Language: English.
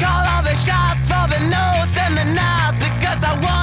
Call all the shots for the notes and the nods because I want